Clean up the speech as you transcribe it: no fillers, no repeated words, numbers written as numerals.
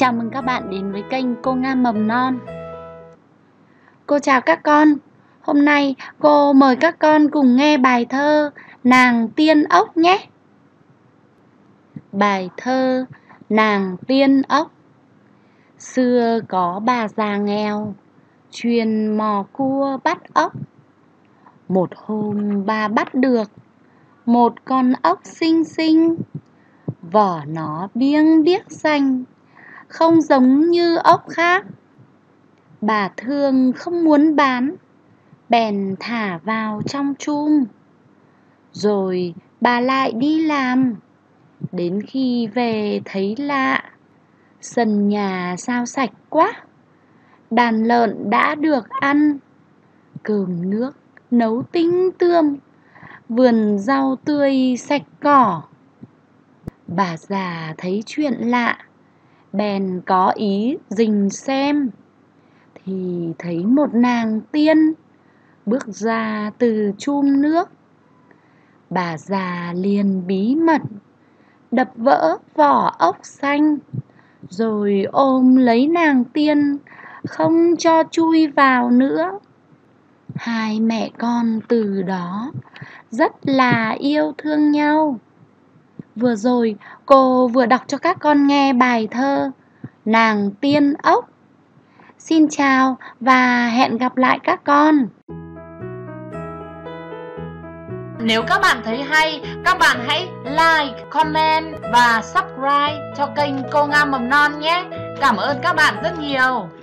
Chào mừng các bạn đến với kênh Cô Nga Mầm Non. Cô chào các con. Hôm nay cô mời các con cùng nghe bài thơ Nàng Tiên Ốc nhé. Bài thơ Nàng Tiên Ốc. Xưa có bà già nghèo, chuyên mò cua bắt ốc. Một hôm bà bắt được một con ốc xinh xinh, vỏ nó biếng biếc xanh, không giống như ốc khác. Bà thương không muốn bán, bèn thả vào trong chum. Rồi bà lại đi làm, đến khi về thấy lạ, sân nhà sao sạch quá, đàn lợn đã được ăn, cơm nước nấu tinh tươm, vườn rau tươi sạch cỏ. Bà già thấy chuyện lạ, bèn có ý rình xem, thì thấy một nàng tiên bước ra từ chum nước. Bà già liền bí mật đập vỡ vỏ ốc xanh, rồi ôm lấy nàng tiên không cho chui vào nữa. Hai mẹ con từ đó rất là yêu thương nhau. Vừa rồi cô vừa đọc cho các con nghe bài thơ Nàng Tiên Ốc. Xin chào và hẹn gặp lại các con. Nếu các bạn thấy hay, các bạn hãy like, comment và subscribe cho kênh Cô Nga Mầm Non nhé. Cảm ơn các bạn rất nhiều.